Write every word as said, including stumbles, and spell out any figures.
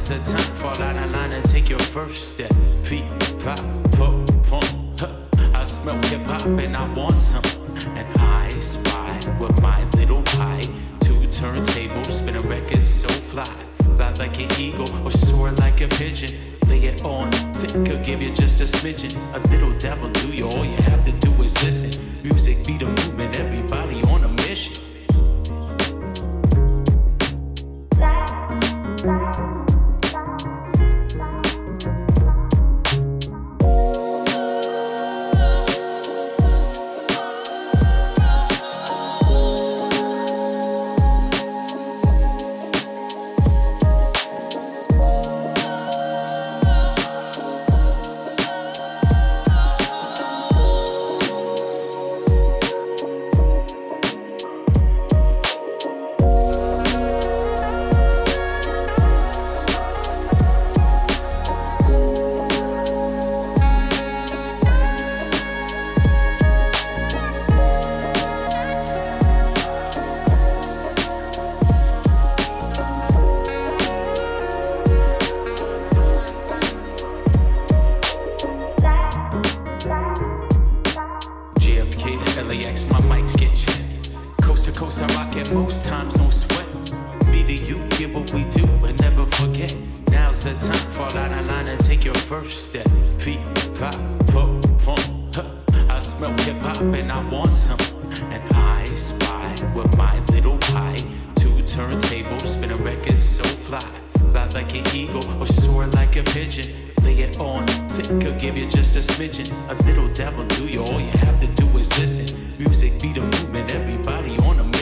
now's the time. Fall out of line and take your first step. Feet, vibe, four, foam. I smell hip hop and I want some. And I spy with my little eye. Two turntables, spin a record so fly. Fly like an eagle or soar like a pigeon. Lay it on thick, could give you just a smidgen. A little devil do you, all you have to do is listen. Music be the movement, everybody on a mission. L A X, my mics get checked. Coast to coast, I rock it most times, no sweat. Me to you, give what we do and never forget. Now's the time, fall out of line and take your first step. Feet, vibe, four, foam. I smell hip hop and I want some. And I spy with my little eye. Two turntables, spin a record so fly. Fly like an eagle or soar like a pigeon. Lay it on thick, could give you just a smidgen. A little devil do you, all you have to do is listen. Music be the movement, everybody on a